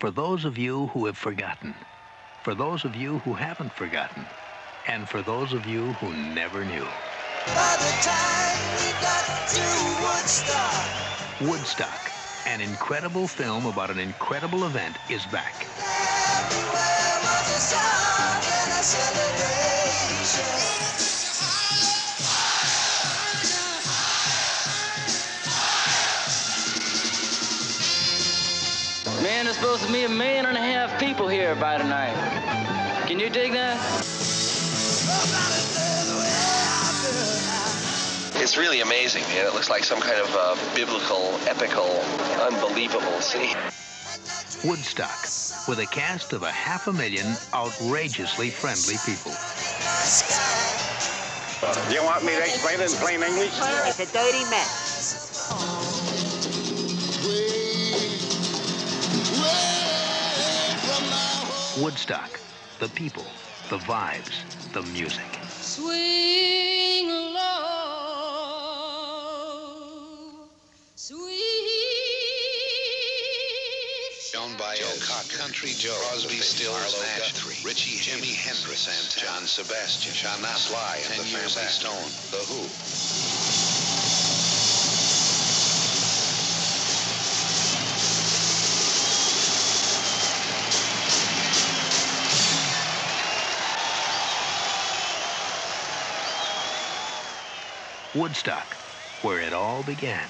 For those of you who have forgotten, for those of you who haven't forgotten, and for those of you who never knew. By the time we got to Woodstock. Woodstock, an incredible film about an incredible event, is back. Everywhere was a song and a celebration. Man, there's supposed to be 1.5 million people here by tonight. Can you dig that? It's really amazing, man. It looks like some kind of biblical, epical, unbelievable scene. Woodstock, with a cast of 500,000 outrageously friendly people. Do you want me to explain it in plain English? It's a dirty mess. Oh. Woodstock, the people, the vibes, the music. Swing low, sweet. Shown by Country Joe, Crosby, Stills, Nash, Richie, Jimi Hendrix, and John Sebastian, Sly and the Family Stone, The Who. Woodstock, where it all began.